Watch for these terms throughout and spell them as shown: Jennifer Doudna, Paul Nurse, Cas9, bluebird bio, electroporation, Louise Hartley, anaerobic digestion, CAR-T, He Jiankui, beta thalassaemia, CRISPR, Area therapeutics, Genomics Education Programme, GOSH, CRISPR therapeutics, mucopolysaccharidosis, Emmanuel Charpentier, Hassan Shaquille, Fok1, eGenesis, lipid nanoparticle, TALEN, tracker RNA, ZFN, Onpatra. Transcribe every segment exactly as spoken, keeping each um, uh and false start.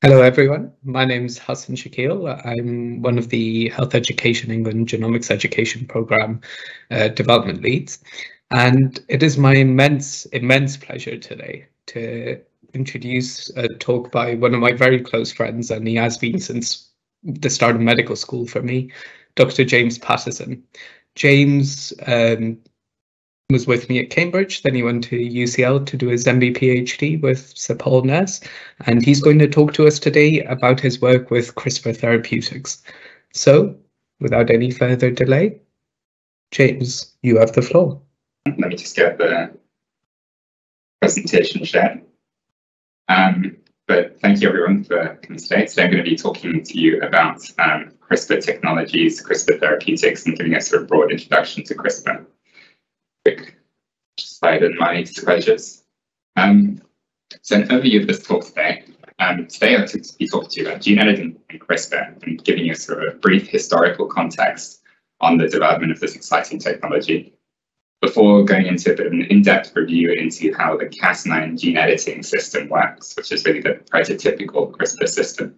Hello everyone, my name is Hassan Shaquille. I'm one of the Health Education England Genomics Education Programme uh, development leads, and it is my immense, immense pleasure today to introduce a talk by one of my very close friends, and he has been since the start of medical school for me, Doctor James Patterson. James um, was with me at Cambridge, then he went to U C L to do his M D PhD with Sir Paul Nurse, and he's going to talk to us today about his work with CRISPR therapeutics. So, without any further delay, James, you have the floor. Let me just get the presentation shared. Um, but thank you everyone for coming today. Today I'm going to be talking to you about um, CRISPR technologies, CRISPR therapeutics, and giving a sort of broad introduction to CRISPR. Slide and my disclosures. Um, so an overview of this talk today. Um, today I'll be talking to you about gene editing and CRISPR and giving you sort of a brief historical context on the development of this exciting technology before going into a bit of an in-depth review into how the Cas nine gene editing system works, which is really the prototypical CRISPR system.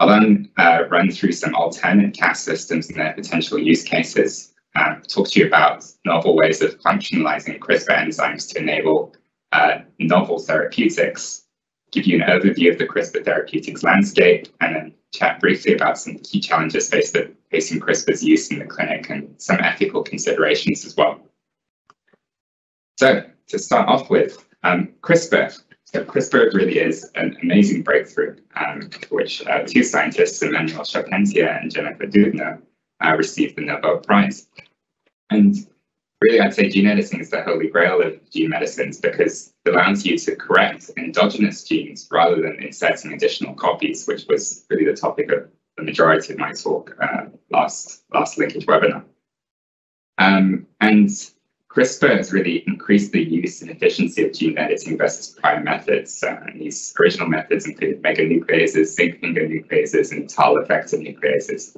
I'll then uh, run through some alternate Cas systems and their potential use cases. Uh, talk to you about novel ways of functionalizing CRISPR enzymes to enable uh, novel therapeutics, give you an overview of the CRISPR therapeutics landscape, and then chat briefly about some key challenges faced facing CRISPR's use in the clinic and some ethical considerations as well. So to start off with, um, CRISPR. So CRISPR really is an amazing breakthrough, um, for which uh, two scientists, Emmanuel Charpentier and Jennifer Doudna, Uh, received the Nobel Prize. And really, I'd say gene editing is the holy grail of gene medicines because it allows you to correct endogenous genes rather than inserting additional copies, which was really the topic of the majority of my talk uh, last, last LinkAGE webinar. Um, and CRISPR has really increased the use and efficiency of gene editing versus prior methods. Uh, and these original methods included meganucleases, zinc finger nucleases, and TAL effector nucleases.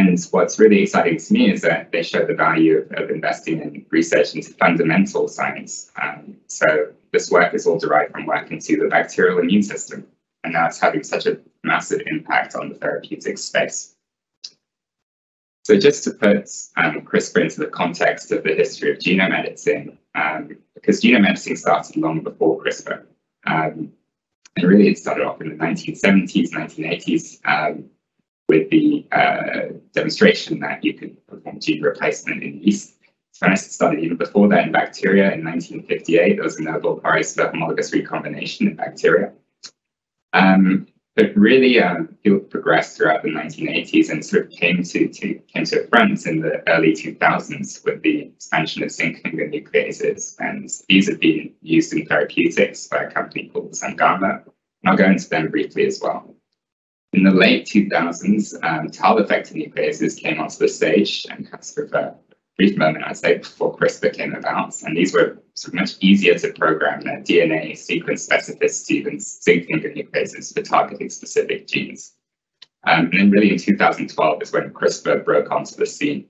And what's really exciting to me is that they show the value of, of investing in research into fundamental science. Um, so this work is all derived from work into the bacterial immune system, and now it's having such a massive impact on the therapeutic space. So just to put um, CRISPR into the context of the history of genome editing, um, because genome editing started long before CRISPR, um, and really it started off in the nineteen seventies, nineteen eighties, um, with the uh, demonstration that you could perform gene replacement in yeast. So I started even before that in bacteria in nineteen fifty-eight. There was a Nobel Prize for homologous recombination in bacteria. Um, but really, um, it progressed throughout the nineteen eighties and sort of came to, to came to a front in the early two thousands with the expansion of zinc finger nucleases, and these have been used in therapeutics by a company called Sangamo. And I'll go into them briefly as well. In the late two thousands, um, TAL effector nucleases came onto the stage and had sort of a brief moment, I'd say, before CRISPR came about. And these were sort of much easier to program than D N A sequence specificity than zinc finger nucleases for targeting specific genes. Um, and then really in two thousand twelve is when CRISPR broke onto the scene.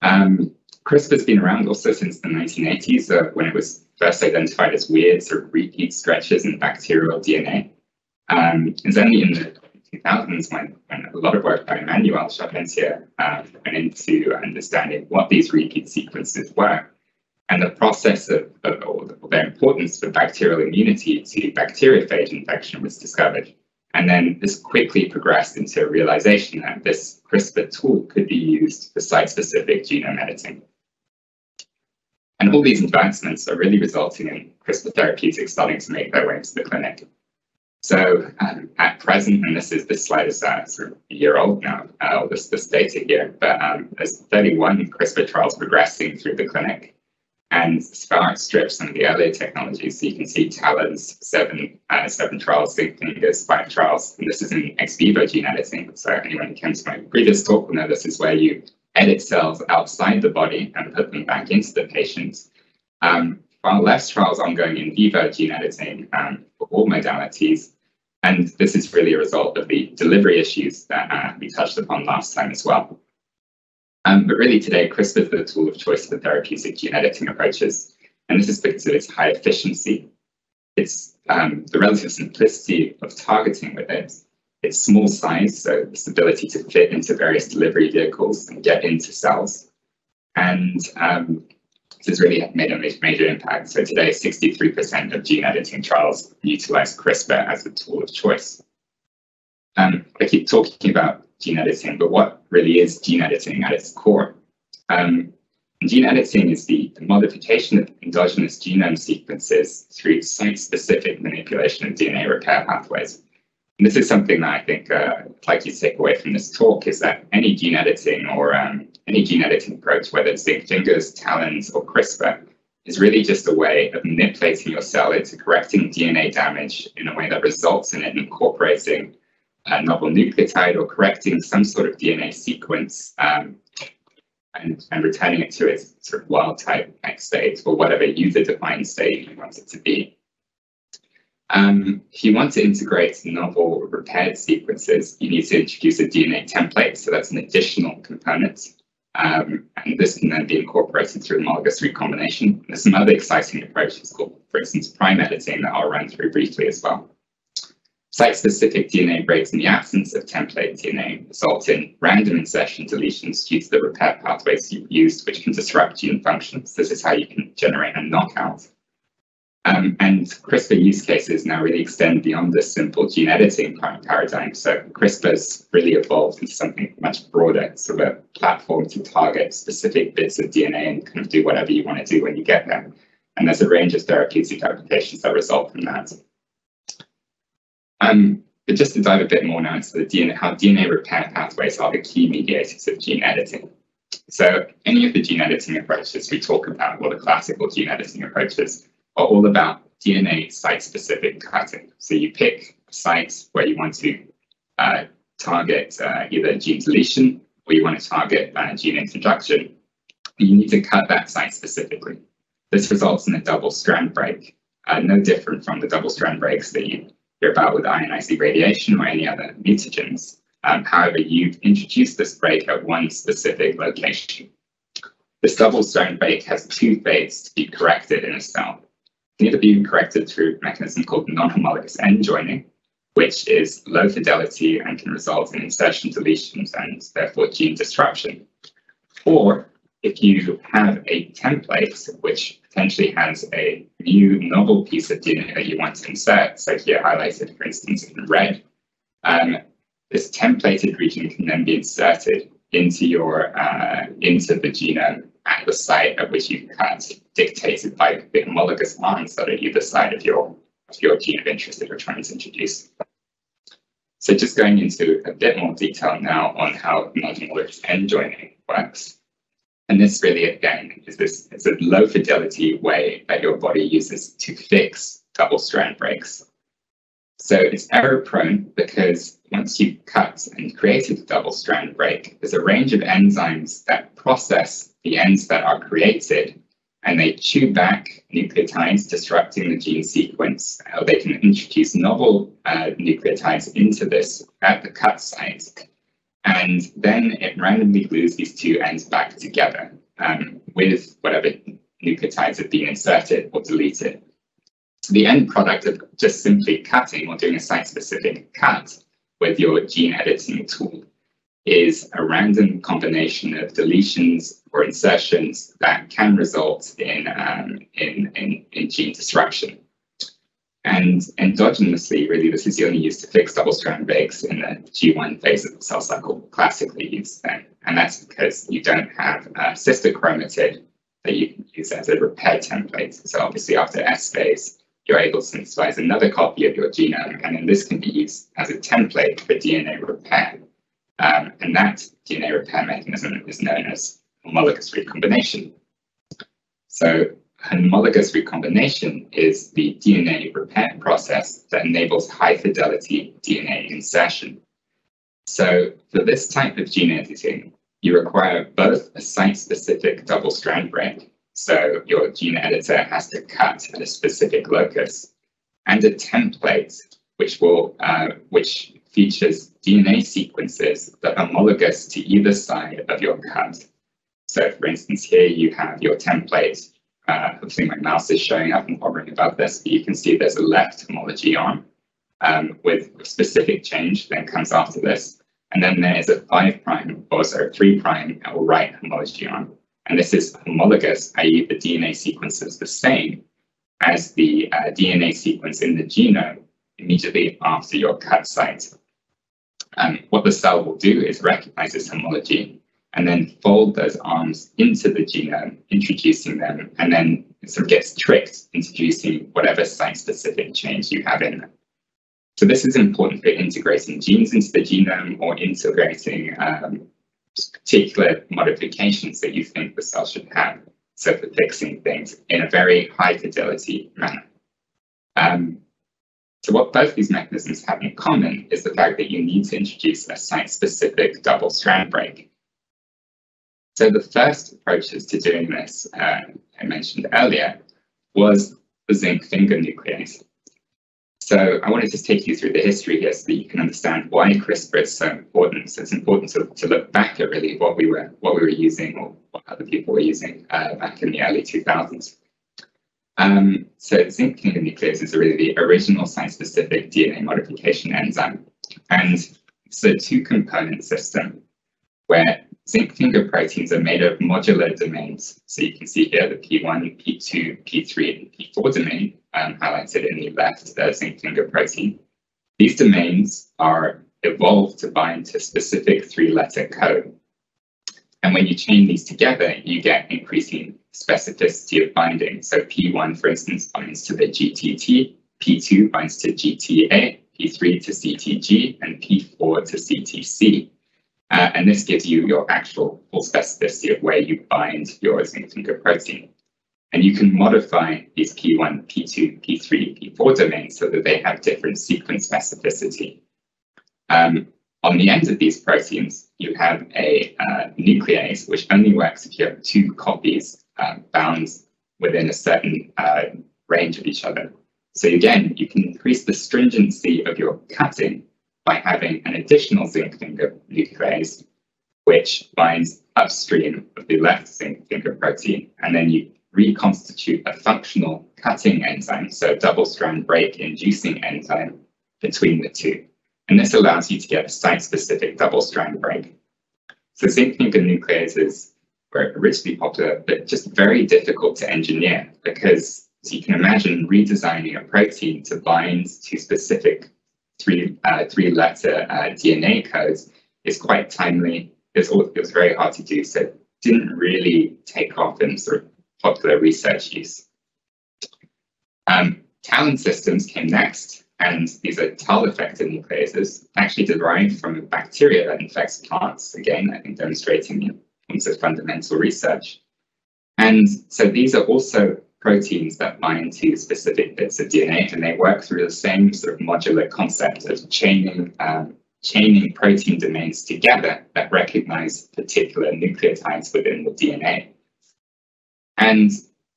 Um, CRISPR's been around also since the nineteen eighties, uh, when it was first identified as weird sort of repeat stretches in bacterial D N A. Um, and then in the two thousands, when, when a lot of work by Emmanuel Charpentier uh, went into understanding what these repeat sequences were and the process of, of, of their importance for bacterial immunity to bacteriophage infection was discovered. And then this quickly progressed into a realization that this CRISPR tool could be used for site-specific genome editing. And all these advancements are really resulting in CRISPR therapeutics starting to make their way into the clinic. So um, at present, and this is this slide is uh, sort of a year old now, uh, this, this data here, but um, there's thirty-one CRISPR trials progressing through the clinic, and far outstrips some of the earlier technologies. So you can see TALEN's seven, uh, seven trials, zinc fingers, five trials, and this is in ex vivo gene editing. So anyone who came to my previous talk will know this is where you edit cells outside the body and put them back into the patient. Um, While less trials ongoing in vivo gene editing um, for all modalities, and this is really a result of the delivery issues that uh, we touched upon last time as well. Um, but really today, CRISPR is the tool of choice for therapeutic gene editing approaches, and this is because of its high efficiency. It's um, the relative simplicity of targeting with it, its small size, so its ability to fit into various delivery vehicles and get into cells. And um, this has really made a major impact. So today, sixty-three percent of gene editing trials utilize CRISPR as a tool of choice. Um, I keep talking about gene editing, but what really is gene editing at its core? Um, gene editing is the modification of endogenous genome sequences through site-specific manipulation of D N A repair pathways. And this is something that I think uh, I'd like you to take away from this talk, is that any gene editing or um, any gene editing approach, whether it's zinc fingers, TALENs, or CRISPR, is really just a way of manipulating your cell into correcting D N A damage in a way that results in it incorporating a novel nucleotide or correcting some sort of D N A sequence um, and, and returning it to its sort of wild type X state or whatever user-defined state you want it to be. Um, if you want to integrate novel repaired sequences, you need to introduce a D N A template, so that's an additional component, um, and this can then be incorporated through homologous recombination. There's some other exciting approaches called, for instance, prime editing, that I'll run through briefly as well. Site-specific D N A breaks in the absence of template D N A result in random insertion deletions due to the repair pathways you've used, which can disrupt gene functions. This is how you can generate a knockout. Um, and CRISPR use cases now really extend beyond the simple gene editing paradigm. So CRISPR's really evolved into something much broader, sort of a platform to target specific bits of D N A and kind of do whatever you want to do when you get there. And there's a range of therapeutic applications that result from that. Um, but just to dive a bit more now into the D N A, how D N A repair pathways are the key mediators of gene editing. So any of the gene editing approaches we talk about, or the classical gene editing approaches, are all about D N A site-specific cutting. So you pick sites where you want to uh, target uh, either gene deletion or you want to target uh, gene introduction. You need to cut that site specifically. This results in a double strand break, uh, no different from the double strand breaks that you hear about with ionizing radiation or any other mutagens. Um, however, you've introduced this break at one specific location. This double strand break has two fates to be corrected in a cell. Can either be corrected through a mechanism called non-homologous end joining, which is low fidelity and can result in insertion deletions and therefore gene disruption. Or if you have a template which potentially has a new novel piece of D N A that you want to insert, so here highlighted for instance in red, um, this templated region can then be inserted into your uh, into the genome at the site at which you cut, dictated by the homologous lines that are either side of your, of your gene of interest that you're trying to introduce. So just going into a bit more detail now on how non-homologous end joining works. And this really, again, is this it's a low fidelity way that your body uses to fix double strand breaks. So it's error prone because once you've cut and created a double strand break, there's a range of enzymes that process the ends that are created, and they chew back nucleotides, disrupting the gene sequence, or they can introduce novel uh, nucleotides into this at the cut site. And then it randomly glues these two ends back together um, with whatever nucleotides have been inserted or deleted. So the end product of just simply cutting or doing a site-specific cut with your gene editing tool is a random combination of deletions or insertions that can result in, um, in, in, in gene disruption. And endogenously, really, this is only used to fix double-strand breaks in the G one phase of the cell cycle, classically used then. And that's because you don't have a sister chromatid that you can use as a repair template. So obviously after S phase, you're able to synthesize another copy of your genome, and then this can be used as a template for D N A repair. Um, and that D N A repair mechanism is known as homologous recombination. So homologous recombination is the D N A repair process that enables high fidelity D N A insertion. So for this type of gene editing, you require both a site-specific double strand break, so your gene editor has to cut at a specific locus, and a template which will uh, which features D N A sequences that are homologous to either side of your cut. So for instance, here you have your template uh, something like mouse is showing up and hovering above this, but you can see there's a left homology on um, with specific change then comes after this. And then there is a five prime or so three prime or right homology on. And this is homologous, that is the D N A sequence is the same as the uh, D N A sequence in the genome immediately after your cut site. Um, what the cell will do is recognize this homology and then fold those arms into the genome, introducing them, and then it sort of gets tricked, introducing whatever site-specific change you have in them. So this is important for integrating genes into the genome or integrating um, particular modifications that you think the cell should have, so for fixing things in a very high fidelity manner. Um, So what both these mechanisms have in common is the fact that you need to introduce a site-specific double strand break. So the first approaches to doing this, uh, I mentioned earlier, was the zinc finger nuclease. So I want to just take you through the history here so that you can understand why CRISPR is so important. So it's important to, to look back at really what we were what we were using or what other people were using uh, back in the early two thousands. Um, so zinc finger nucleases are really the original site-specific D N A modification enzyme, and it's a two-component system where zinc finger proteins are made of modular domains. So you can see here the P one, P two, P three, and P four domain um, highlighted in the left, the zinc finger protein. These domains are evolved to bind to specific three-letter code. And when you chain these together, you get increasing specificity of binding. So P one, for instance, binds to the G T T, P two binds to G T A, P three to C T G, and P four to C T C. Uh, and this gives you your actual full specificity of where you bind your zinc finger protein. And you can modify these P one, P two, P three, P four domains so that they have different sequence specificity. Um, On the end of these proteins, you have a uh, nuclease, which only works if you have two copies uh, bound within a certain uh, range of each other. So again, you can increase the stringency of your cutting by having an additional zinc finger nuclease, which binds upstream of the left zinc finger protein, and then you reconstitute a functional cutting enzyme, so a double-strand break-inducing enzyme between the two. And this allows you to get a site-specific double-strand break. So zinc finger nucleases were originally popular, but just very difficult to engineer because, as you can imagine, redesigning a protein to bind to specific three, uh, three-letter uh, D N A codes is quite timely. It was, it was very hard to do, so it didn't really take off in sort of popular research use. Um, TALEN systems came next. And these are TAL effector nucleases, actually derived from a bacteria that infects plants, again, I think demonstrating the importance of fundamental research. And so these are also proteins that bind to specific bits of D N A, and they work through the same sort of modular concept of chaining, um, chaining protein domains together that recognize particular nucleotides within the D N A. And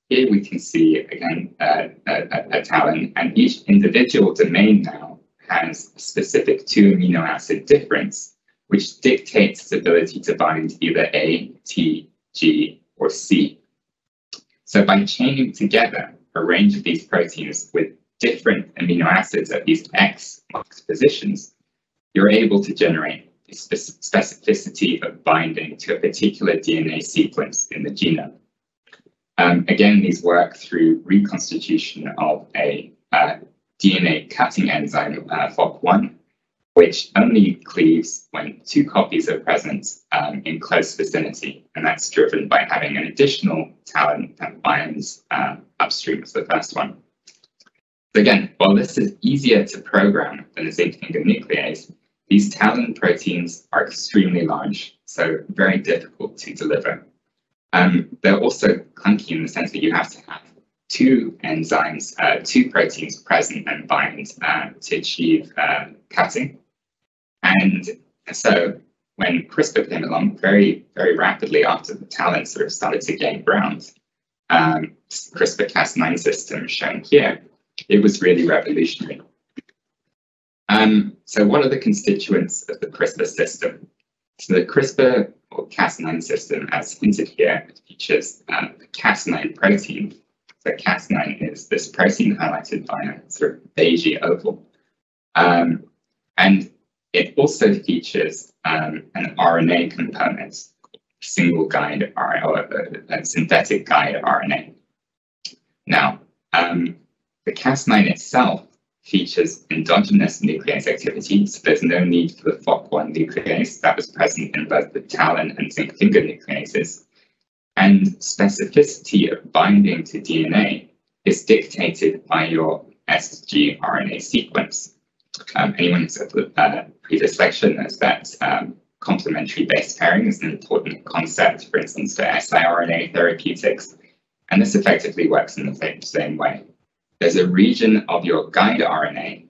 here we can see, again, uh, a, a TALEN, and each individual domain now has a specific two amino acid difference, which dictates its ability to bind either A, T, G, or C. So by chaining together a range of these proteins with different amino acids at these X marked positions, you're able to generate a specificity of binding to a particular D N A sequence in the genome. Um, again, these work through reconstitution of a uh, D N A cutting enzyme, uh, Fok one, which only cleaves when two copies are present um, in close vicinity, and that's driven by having an additional TALEN that binds uh, upstream as the first one. So again, while this is easier to program than a zinc finger nuclease, these TALEN proteins are extremely large, so very difficult to deliver. Um, they're also clunky in the sense that you have to have two enzymes, uh, two proteins present and bind uh, to achieve uh, cutting. And so when CRISPR came along very, very rapidly after the TALEN sort of started to gain ground, um, CRISPR Cas nine system shown here, it was really revolutionary. Um, so what are the constituents of the CRISPR system? So the CRISPR or Cas nine system, as hinted here, features uh, the Cas nine protein, So Cas nine is this protein highlighted by a sort of beigey oval. Um, and it also features um, an R N A component, single guide R N A, or a synthetic guide R N A. Now, um, the Cas nine itself features endogenous nuclease activity, so there's no need for the Fok one nuclease that was present in both the TALEN and zinc finger nucleases. And specificity of binding to D N A is dictated by your sgRNA sequence. Um, anyone who's at the uh, previous lecture knows that um, complementary base pairing is an important concept, for instance, for siRNA therapeutics, and this effectively works in the same, same way. There's a region of your guide R N A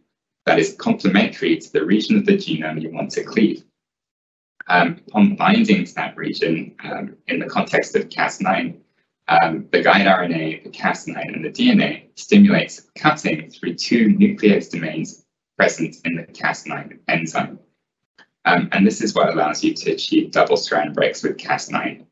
that is complementary to the region of the genome you want to cleave. Um, upon binding to that region, um, in the context of Cas nine, um, the guide R N A, the Cas nine, and the D N A stimulates cutting through two nuclease domains present in the Cas nine enzyme. Um, and this is what allows you to achieve double-strand breaks with Cas nine.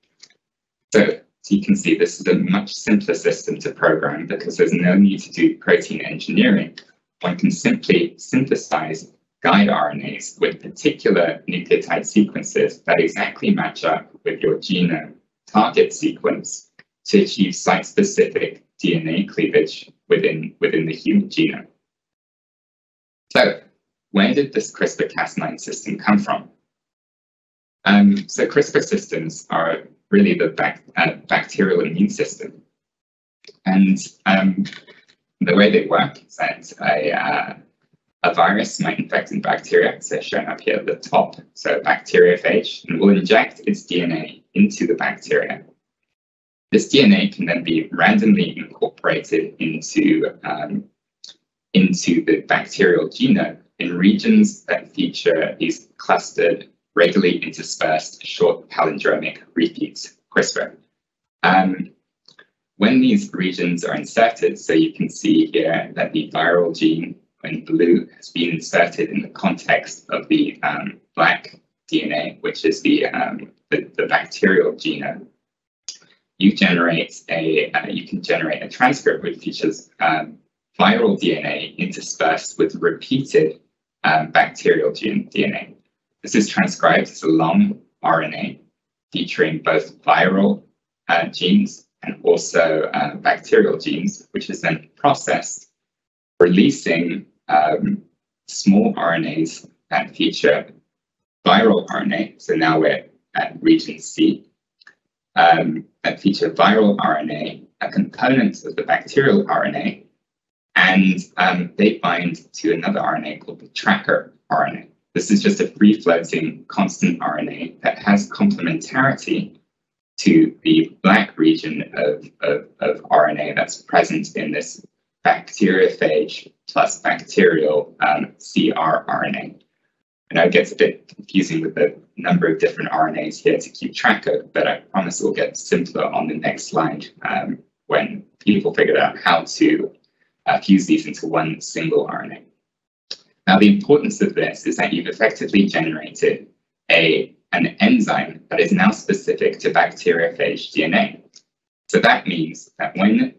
So, so you can see this is a much simpler system to program because there's no need to do protein engineering. One can simply synthesize guide R N As with particular nucleotide sequences that exactly match up with your genome target sequence to achieve site-specific D N A cleavage within, within the human genome. So where did this CRISPR Cas nine system come from? Um, so CRISPR systems are really the bac uh, bacterial immune system. And um, the way they work is that a uh, A virus might infect in bacteria, so shown up here at the top, so bacteriophage, and will inject its D N A into the bacteria. This D N A can then be randomly incorporated into, um, into the bacterial genome in regions that feature these clustered, regularly interspersed, short palindromic repeats, CRISPR. Um, when these regions are inserted, so you can see here that the viral gene in blue has been inserted in the context of the um, black D N A, which is the, um, the, the bacterial genome. You generate a uh, you can generate a transcript which features um, viral D N A interspersed with repeated um, bacterial gene D N A. This is transcribed as a long R N A featuring both viral uh, genes and also uh, bacterial genes, which is then processed, releasing Um, small R N As that feature viral R N A, so now we're at region C, um, that feature viral R N A, a component of the bacterial R N A, and um, they bind to another R N A called the tracker R N A. This is just a free-floating constant R N A that has complementarity to the black region of, of, of R N A that's present in this bacteriophage plus bacterial um, c r R N A. I know it gets a bit confusing with the number of different R N As here to keep track of, but I promise it will get simpler on the next slide um, when people figured out how to uh, fuse these into one single R N A. Now, the importance of this is that you've effectively generated a, an enzyme that is now specific to bacteriophage D N A. So that means that when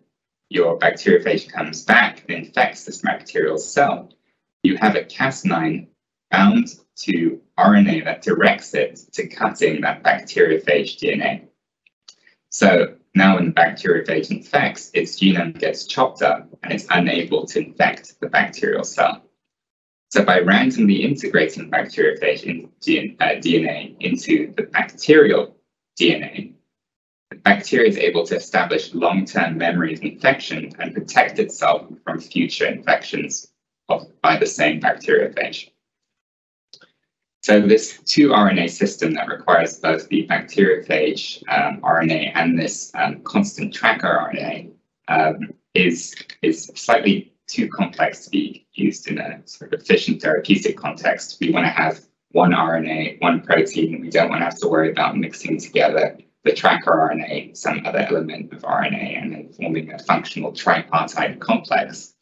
your bacteriophage comes back and infects this bacterial cell, you have a Cas nine bound to R N A that directs it to cutting that bacteriophage D N A. So now when the bacteriophage infects, its genome gets chopped up and it's unable to infect the bacterial cell. So by randomly integrating bacteriophage in D N A into the bacterial D N A, bacteria is able to establish long-term memory of infection and protect itself from future infections of, by the same bacteriophage. So this two R N A system that requires both the bacteriophage um, R N A and this um, constant tracker R N A um, is, is slightly too complex to be used in a sort of efficient therapeutic context. We want to have one R N A, one protein, and we don't want to have to worry about mixing together the tracker R N A, some other element of R N A, and then forming a functional tripartite complex.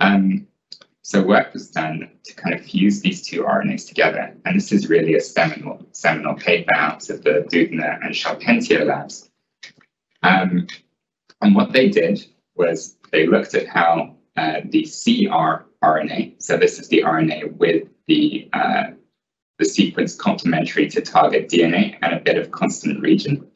Um, so work was done to kind of fuse these two R N As together. And this is really a seminal, seminal paper out of the Doudna and Charpentier labs. Um, and what they did was they looked at how uh, the C R R N A, so this is the R N A with the uh, the sequence complementary to target D N A and a bit of constant region,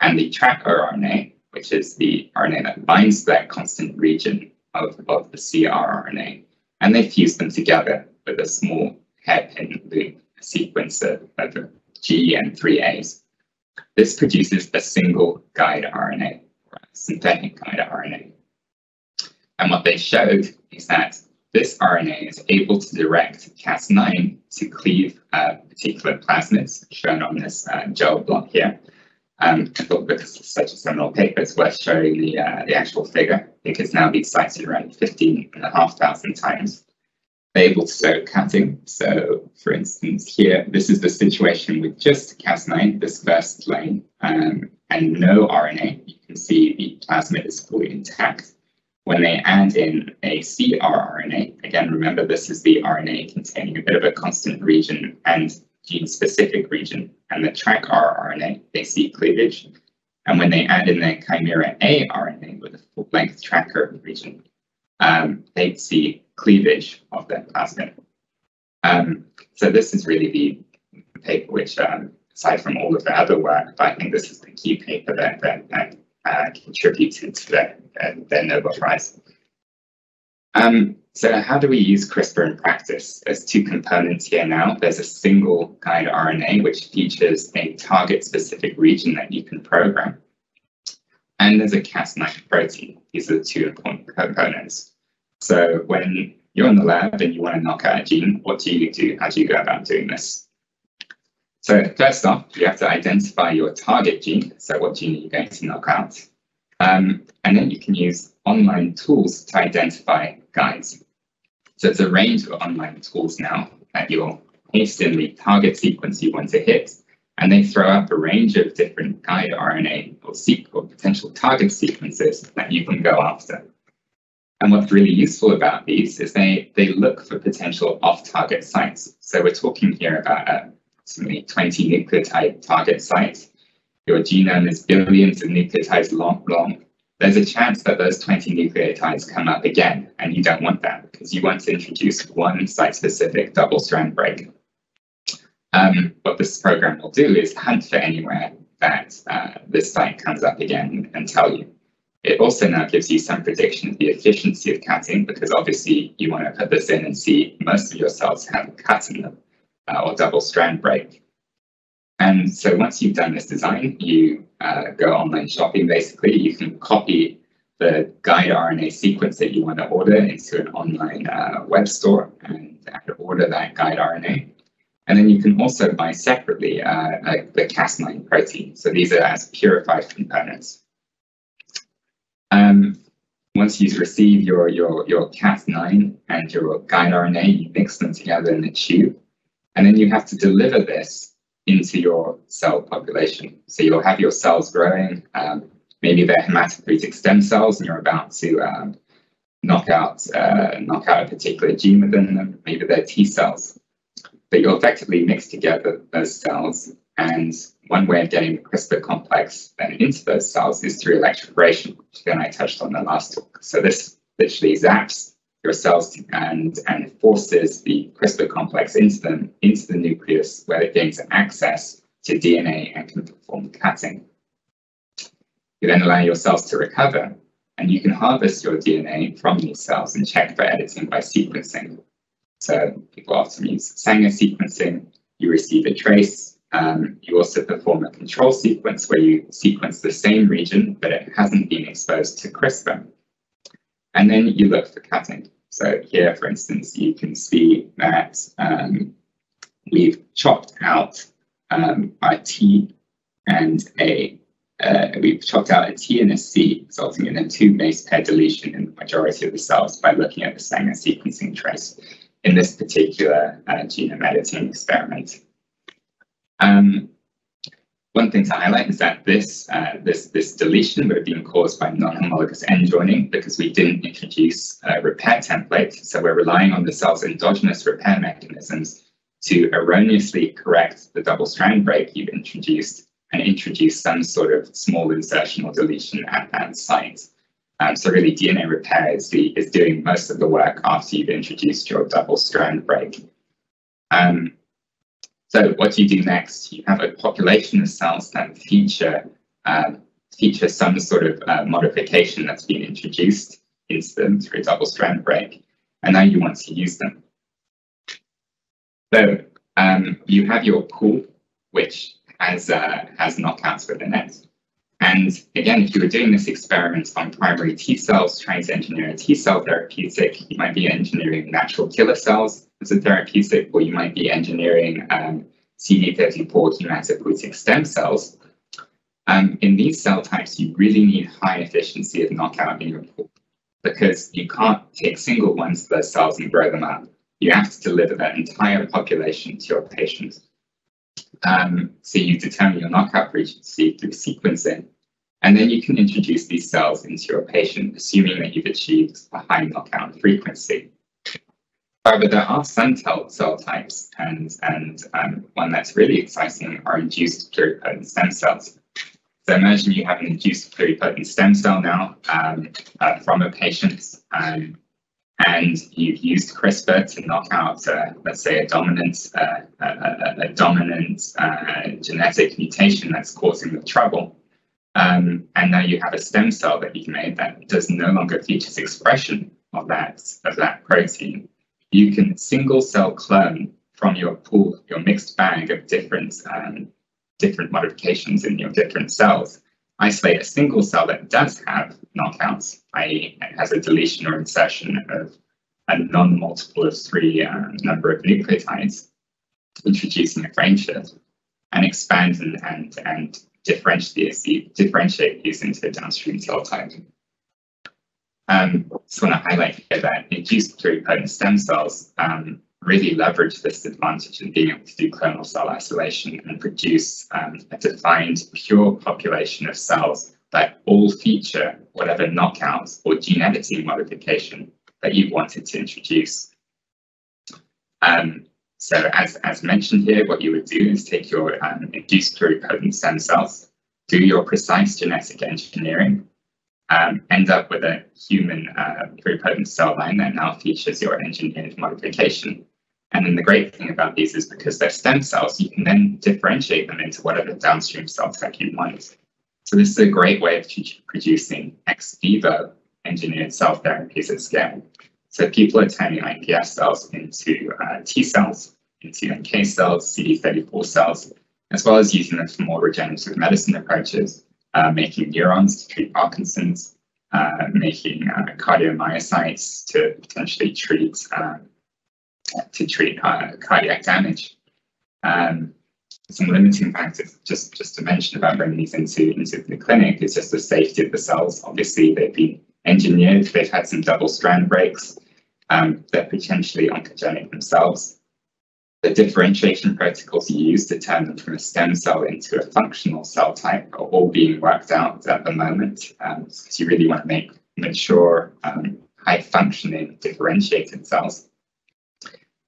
and the track R N A, which is the R N A that binds that constant region of, of the C R R N A, and they fused them together with a small hairpin loop sequence of, of G and three A's. This produces a single guide R N A, or a synthetic guide R N A. And what they showed is that this R N A is able to direct Cas nine to cleave uh, particular plasmids, shown on this uh, gel block here. Um, I thought because it's such a seminal paper, it's worth showing the, uh, the actual figure. I think it's now been cited around fifteen and a half thousand times. They're able to show cutting. So, for instance, here, this is the situation with just Cas nine, this first lane, um, and no R N A. You can see the plasmid is fully intact. When they add in a C R R N A, again, remember this is the R N A containing a bit of a constant region and gene-specific region, and the track R R N A, they see cleavage. And when they add in their chimera A R N A with a full-length tracker region, um, they see cleavage of that plasmid. Um, so this is really the, the paper which, um, aside from all of the other work, but I think this is the key paper that, that, that Uh, contributed to their, their, their Nobel Prize. Um, so how do we use CRISPR in practice? There's two components here now. There's a single guide R N A, which features a target-specific region that you can program. And there's a Cas nine protein. These are the two important components. So when you're in the lab and you want to knock out a gene, what do you do? How do you go about doing this? So first off, you have to identify your target gene, so what gene are you going to knock out? Um, and then you can use online tools to identify guides. So there's a range of online tools now that you'll paste in the target sequence you want to hit, and they throw up a range of different guide R N A or, sequ or potential target sequences that you can go after. And what's really useful about these is they, they look for potential off-target sites. So we're talking here about a approximately twenty nucleotide target sites. Your genome is billions of nucleotides long, long. There's a chance that those twenty nucleotides come up again, and you don't want that because you want to introduce one site-specific double-strand break. Um, what this program will do is hunt for anywhere that uh, this site comes up again and tell you. It also now gives you some prediction of the efficiency of cutting, because obviously you want to put this in and see most of your cells have cut in them. Uh, or double strand break. And so once you've done this design, you uh, go online shopping basically. You can copy the guide R N A sequence that you want to order into an online uh, web store and order that guide R N A. And then you can also buy separately uh, like the Cas nine protein. So these are as purified components. Um, Once you receive your, your, your Cas nine and your guide R N A, you mix them together in a tube. And then you have to deliver this into your cell population. So you'll have your cells growing, um, maybe they're hematopoietic stem cells and you're about to um, knock out uh, knock out a particular gene within them, maybe they're T cells. But you'll effectively mix together those cells, and one way of getting the CRISPR complex then into those cells is through electroporation, which again I touched on in the last talk. So this literally zaps your cells and, and forces the CRISPR complex into them, into the nucleus, where it gains access to D N A and can perform cutting. You then allow your cells to recover, and you can harvest your D N A from these cells and check for editing by sequencing. So people often use Sanger sequencing. You receive a trace. Um, you also perform a control sequence where you sequence the same region, but it hasn't been exposed to CRISPR. And then you look for cutting. So here, for instance, you can see that um, we've chopped out um, our T and a, uh, we've chopped out a T and a C, resulting in a two base pair deletion in the majority of the cells by looking at the Sanger sequencing trace in this particular uh, genome editing experiment. Um, One thing to highlight is that this, uh, this, this deletion would have been caused by non-homologous end joining because we didn't introduce a repair template. So we're relying on the cell's endogenous repair mechanisms to erroneously correct the double strand break you've introduced and introduce some sort of small insertion or deletion at that site. Um, so really D N A repair is, the, is doing most of the work after you've introduced your double strand break. Um, so what do you do next? You have a population of cells that feature, uh, feature some sort of uh, modification that's been introduced into them through a double strand break, and now you want to use them. So um, you have your pool, which has, uh, has knockouts within it. And again, if you were doing this experiment on primary T cells, trying to engineer a T cell therapeutic, you might be engineering natural killer cells as a therapeutic, or you might be engineering um, C D thirty-four hematopoietic stem cells. Um, in these cell types, you really need high efficiency of knockout in your pool, because you can't take single ones of those cells and grow them up. You have to deliver that entire population to your patient. Um, so you determine your knockout frequency through sequencing, and then you can introduce these cells into your patient, assuming that you've achieved a high knockout frequency. However, there are some cell types, and, and um, one that's really exciting are induced pluripotent stem cells. So imagine you have an induced pluripotent stem cell now um, uh, from a patient, um, and you've used CRISPR to knock out, uh, let's say, a dominant, uh, a, a, a dominant uh, genetic mutation that's causing the trouble. Um, and now you have a stem cell that you've made that does no longer features expression of that, of that protein. You can single cell clone from your pool, your mixed bag of different, um, different modifications in your different cells, isolate a single cell that does have knockouts, that is it has a deletion or insertion of a non-multiple of three uh, number of nucleotides, introducing a frameshift, and expand and, and, and differentiate, differentiate these into a downstream cell type. Um, just want to highlight here that induced pluripotent stem cells um, really leverage this advantage in being able to do clonal cell isolation and produce um, a defined pure population of cells that all feature whatever knockout or gene editing modification that you wanted to introduce. Um, so as, as mentioned here, what you would do is take your um, induced pluripotent stem cells, do your precise genetic engineering, Um, end up with a human uh, pluripotent cell line that now features your engineered modification. And then the great thing about these is because they're stem cells, you can then differentiate them into whatever downstream cell type you want. So this is a great way of producing ex vivo engineered cell therapies at scale. So people are turning I P S cells into uh, T cells, into N K cells, C D thirty-four cells, as well as using them for more regenerative medicine approaches. Uh, making neurons to treat Parkinson's, uh, making uh, cardiomyocytes to potentially treat uh, to treat uh, cardiac damage. Um, some limiting factors, just just to mention about bringing these into into the clinic, is just the safety of the cells. Obviously, they've been engineered. They've had some double strand breaks. Um, they're potentially oncogenic themselves. The differentiation protocols you use to turn them from a stem cell into a functional cell type are all being worked out at the moment, um, so you really want to make mature, um, high-functioning, differentiated cells.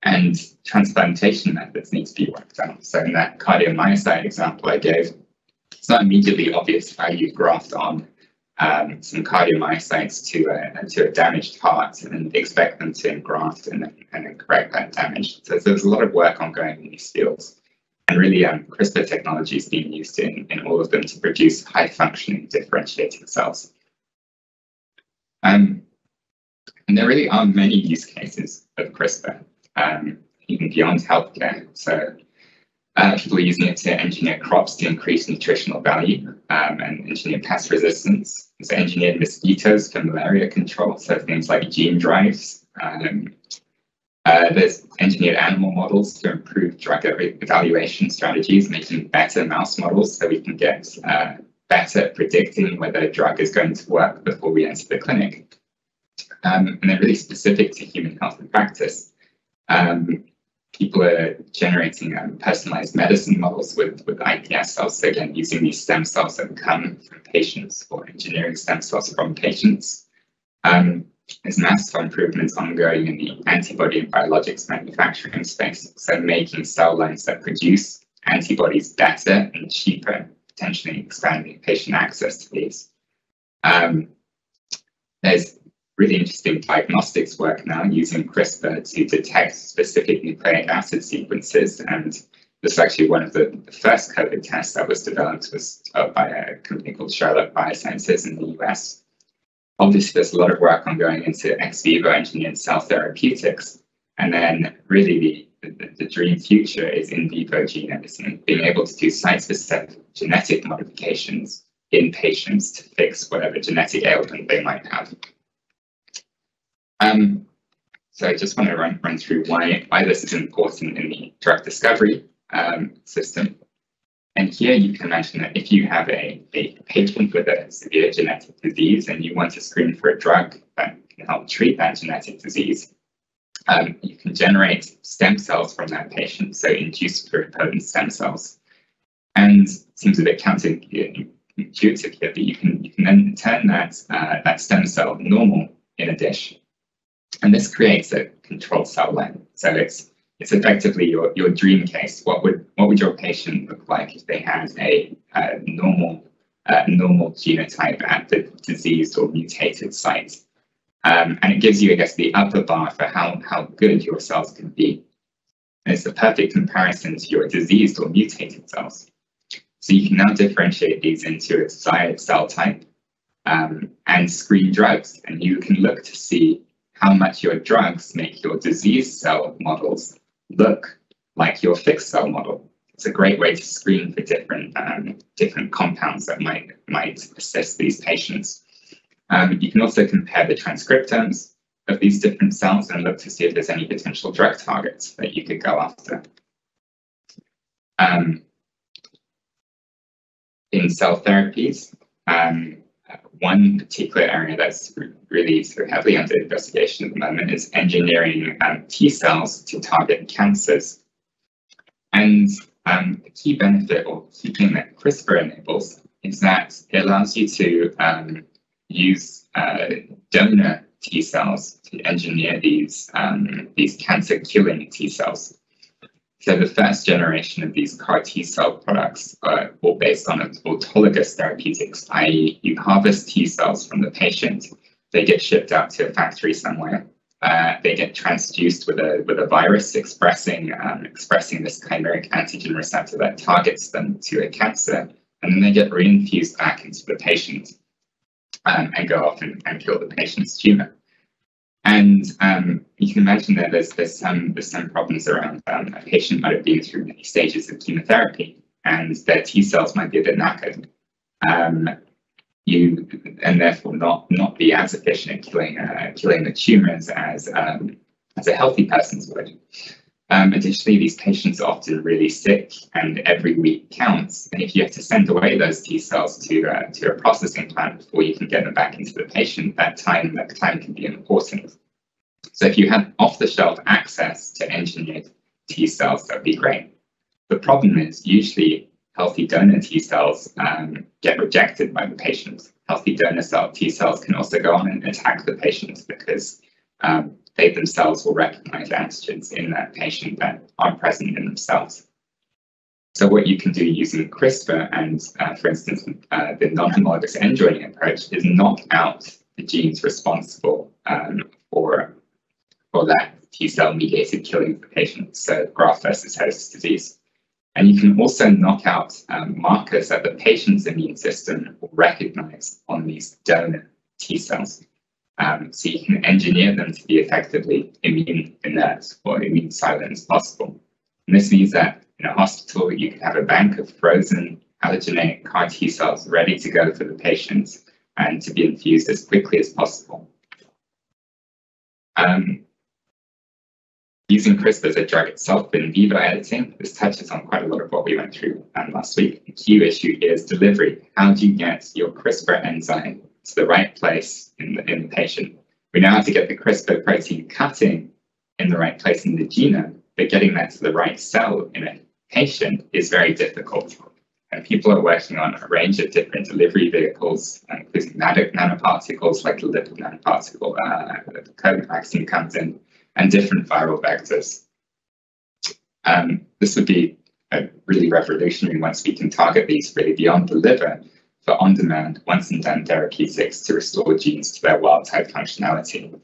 And transplantation methods need to be worked out. So in that cardiomyocyte example I gave, it's not immediately obvious how you graft on um, some cardiomyocytes to a, to a damaged heart and expect them to engraft and, and then correct that damage. So there's a lot of work ongoing in these fields. And really, um, CRISPR technology is being used in, in all of them to produce high-functioning differentiated cells. Um, and there really are many use cases of CRISPR, um, even beyond healthcare. So Uh, people are using it to engineer crops to increase nutritional value um, and engineer pest resistance. It's engineered mosquitoes for malaria control, so things like gene drives. Um, uh, there's engineered animal models to improve drug evaluation strategies, making better mouse models so we can get uh, better at predicting whether a drug is going to work before we enter the clinic. Um, and they're really specific to human health and practice. Um, People are generating um, personalized medicine models with, with I P S cells, so again, using these stem cells that come from patients or engineering stem cells from patients. Um, there's massive improvements ongoing in the antibody and biologics manufacturing space, so making cell lines that produce antibodies better and cheaper, potentially expanding patient access to these. Um, There's really interesting diagnostics work now using CRISPR to detect specific nucleic acid sequences, and this is actually one of the, the first COVID tests that was developed was uh, by a company called Sherlock Biosciences in the U S. Obviously, there's a lot of work ongoing into ex vivo engineered cell therapeutics, and then really the, the, the dream future is in vivo gene editing, being able to do site-specific genetic modifications in patients to fix whatever genetic ailment they might have. Um, so I just want to run, run through why, why this is important in the drug discovery um, system. And here you can imagine that if you have a, a patient with a severe genetic disease and you want to screen for a drug that can help treat that genetic disease, um, you can generate stem cells from that patient, so induced pluripotent stem cells. And it seems a bit counterintuitive here, but you can, you can then turn that, uh, that stem cell normal in a dish. And this creates a controlled cell line. So it's it's effectively your, your dream case. What would what would your patient look like if they had a, a normal uh, normal genotype at the diseased or mutated site? Um, and it gives you, I guess, the upper bar for how, how good your cells can be. And it's the perfect comparison to your diseased or mutated cells. So you can now differentiate these into a desired cell type um, and screen drugs. And you can look to see how much your drugs make your disease cell models look like your fixed cell model. It's a great way to screen for different um, different compounds that might might assist these patients. Um, you can also compare the transcriptomes of these different cells and look to see if there's any potential drug targets that you could go after. Um, in cell therapies, um, one particular area that's really sort of heavily under investigation at the moment is engineering um, T cells to target cancers. And um, the key benefit or key thing that CRISPR enables is that it allows you to um, use uh, donor T cells to engineer these, um, these cancer-killing T cells. So the first generation of these C A R T cell products are all based on autologous therapeutics, that is you harvest T cells from the patient, they get shipped out to a factory somewhere, uh, they get transduced with a, with a virus expressing, um, expressing this chimeric antigen receptor that targets them to a cancer, and then they get reinfused back into the patient um, and go off and, and kill the patient's tumour. And um, you can imagine that there's, there's, some, there's some problems around um, a patient might have been through many stages of chemotherapy and their T cells might be a bit knackered um, you, and therefore not, not be as efficient at killing, uh, killing the tumours as, um, as a healthy person's would. Um, additionally, these patients are often really sick and every week counts, and if you have to send away those T cells to, uh, to a processing plant before you can get them back into the patient, that time, that time can be important. So if you have off-the-shelf access to engineered T cells, that would be great. The problem is usually healthy donor T cells um, get rejected by the patient. Healthy donor cell T cells can also go on and attack the patient because um, they themselves will recognize antigens in that patient that aren't present in themselves. So what you can do using CRISPR and, uh, for instance, uh, the non-homologous end joining approach is knock out the genes responsible um, for, for that T-cell mediated killing of the patient, so graft versus host disease. And you can also knock out um, markers that the patient's immune system will recognize on these donor T-cells. Um, so you can engineer them to be effectively immune inert or immune silent as possible. And this means that in a hospital, you can have a bank of frozen allogeneic C A R T cells ready to go for the patient and to be infused as quickly as possible. Um, using CRISPR as a drug itself in vivo editing, this touches on quite a lot of what we went through um, last week. The key issue is delivery. How do you get your CRISPR enzyme to the right place in the, in the patient? We now have to get the CRISPR protein cutting in the right place in the genome, but getting that to the right cell in a patient is very difficult. And people are working on a range of different delivery vehicles, including nanoparticles like the lipid nanoparticle uh, that the COVID vaccine comes in, and different viral vectors. Um, this would be a really revolutionary once we can target these really beyond the liver, for on-demand, once-and-done therapeutics to restore genes to their wild-type functionality.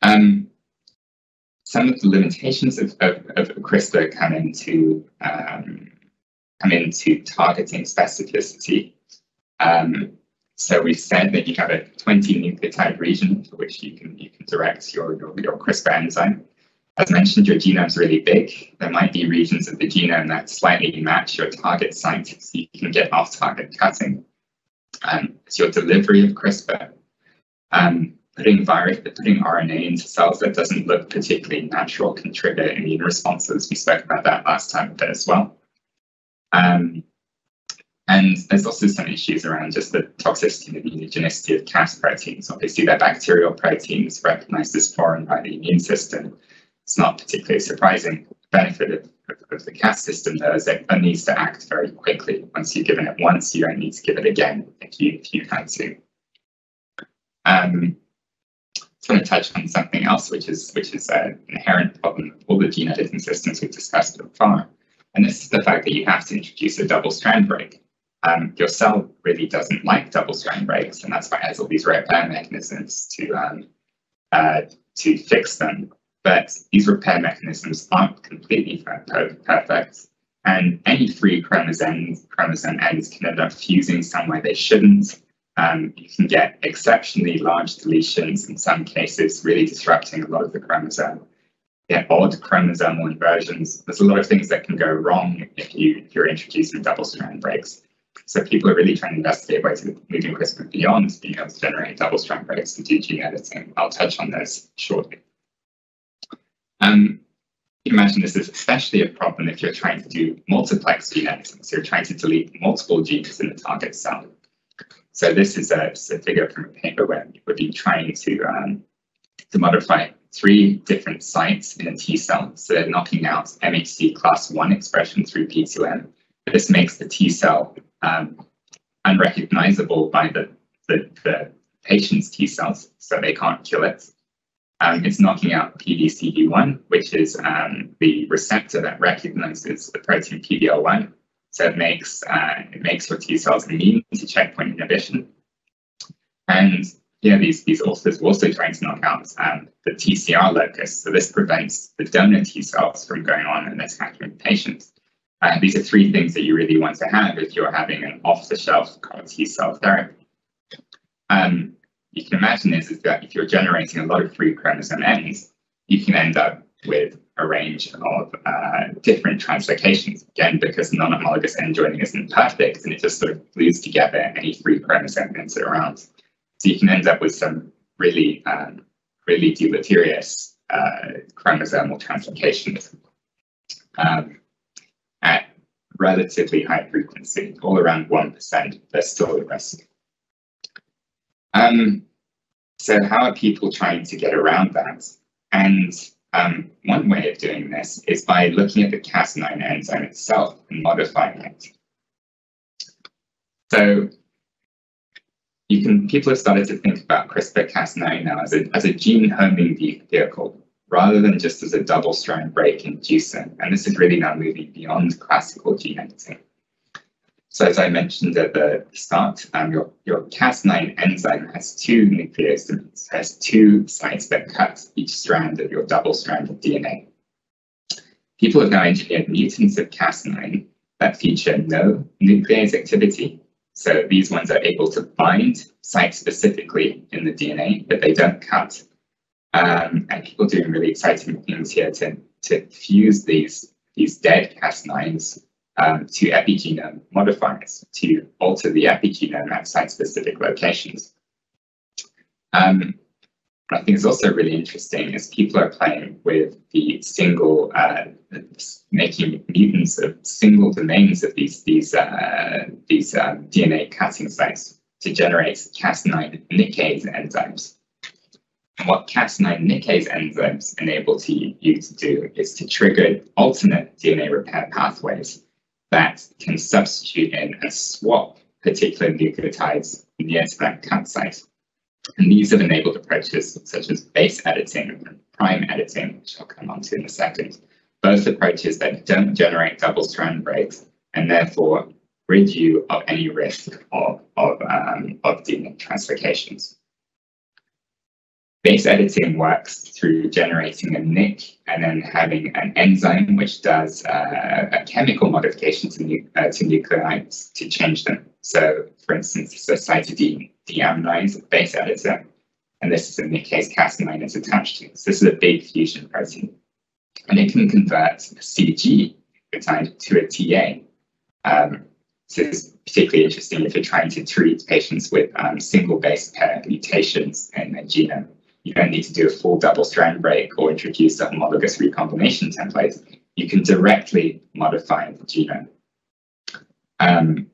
Um, some of the limitations of, of, of CRISPR come into, um, come into targeting specificity. Um, so we've said that you have a twenty nucleotide region for which you can, you can direct your, your, your CRISPR enzyme. As mentioned, your genome's really big. There might be regions of the genome that slightly match your target site, so you can get off-target cutting. Um, it's your delivery of CRISPR. Um, putting virus, putting R N A into cells that doesn't look particularly natural can trigger immune responses. We spoke about that last time a bit as well. Um, and there's also some issues around just the toxicity and the immunogenicity of Cas proteins. Obviously, they're bacterial proteins recognized as foreign by the immune system. It's not particularly surprising. The benefit of, of, of the Cas system, though, is that it needs to act very quickly. Once you've given it once, you don't need to give it again if you, if you had to. Um, I just want to touch on something else, which is, which is uh, an inherent problem of all the gene editing systems we've discussed so far. And this is the fact that you have to introduce a double strand break. Um, your cell really doesn't like double strand breaks, and that's why it has all these repair mechanisms to, um, uh, to fix them. But these repair mechanisms aren't completely perfect, and any free chromosome chromosome ends can end up fusing somewhere they shouldn't. Um, you can get exceptionally large deletions in some cases, really disrupting a lot of the chromosome. Yeah, odd chromosomal inversions. There's a lot of things that can go wrong if you if you're introducing double strand breaks. So people are really trying to investigate ways of moving CRISPR beyond being able to generate double strand breaks to do gene editing. I'll touch on those shortly. Um, you imagine this is especially a problem if you're trying to do multiplex gene editing, so you're trying to delete multiple genes in the target cell. So this is a, a figure from a paper where you would be trying to, um, to modify three different sites in a T cell, so they're knocking out M H C class one expression through P two M. This makes the T cell um, unrecognizable by the, the, the patient's T cells, so they can't kill it. Um, it's knocking out P D C D one, which is um, the receptor that recognizes the protein P D L one. So it makes uh, it makes your T cells immune to checkpoint inhibition. And yeah, these these authors were also trying to knock out um, the T C R locus. So this prevents the donor T cells from going on and attacking patients. Uh, these are three things that you really want to have if you're having an off-the-shelf CAR T cell therapy. Um, You can imagine this is that if you're generating a lot of free chromosome ends, you can end up with a range of uh, different translocations, again, because non-homologous end joining isn't perfect and it just sort of glues together any free chromosome ends around. So you can end up with some really, um, really deleterious uh, chromosomal translocations um, at relatively high frequency, all around one percent, they're still at risk. Um, so how are people trying to get around that? And um, one way of doing this is by looking at the Cas nine enzyme itself and modifying it. So you can, people have started to think about CRISPR Cas nine now as a, as a gene homing vehicle, rather than just as a double strand break inducer. And this is really now moving beyond classical gene editing. So as I mentioned at the start, um, your, your Cas nine enzyme has two nucleosomes, has two sites that cut each strand of your double strand of D N A. People have now engineered mutants of Cas nine that feature no nuclease activity. So these ones are able to bind sites specifically in the D N A, but they don't cut. Um, and people are doing really exciting things here to, to fuse these, these dead Cas nines Um, to epigenome modifiers to alter the epigenome at site-specific locations. Um, I think it's also really interesting is people are playing with the single, uh, making mutants of single domains of these these uh, these uh, D N A cutting sites to generate Cas nine nickase enzymes. And what Cas nine nickase enzymes enable to you to do is to trigger alternate D N A repair pathways that can substitute in and swap particular nucleotides near to that cut site. And these have enabled approaches such as base editing and prime editing, which I'll come on to in a second. Both approaches that don't generate double strand breaks and therefore rid you of any risk of, of, um, of gene translocations. Base editing works through generating a N I C and then having an enzyme which does uh, a chemical modification to, nu uh, to nucleotides to change them. So, for instance, so cytidine D M nine is a base editor, and this is in the case Cas nine is attached to. So this is a big fusion protein, and it can convert a C G nucleotide to a T A. Um, so this is particularly interesting if you're trying to treat patients with um, single base pair mutations in their genome. You don't need to do a full double strand break or introduce a homologous recombination template. You can directly modify the genome. Um,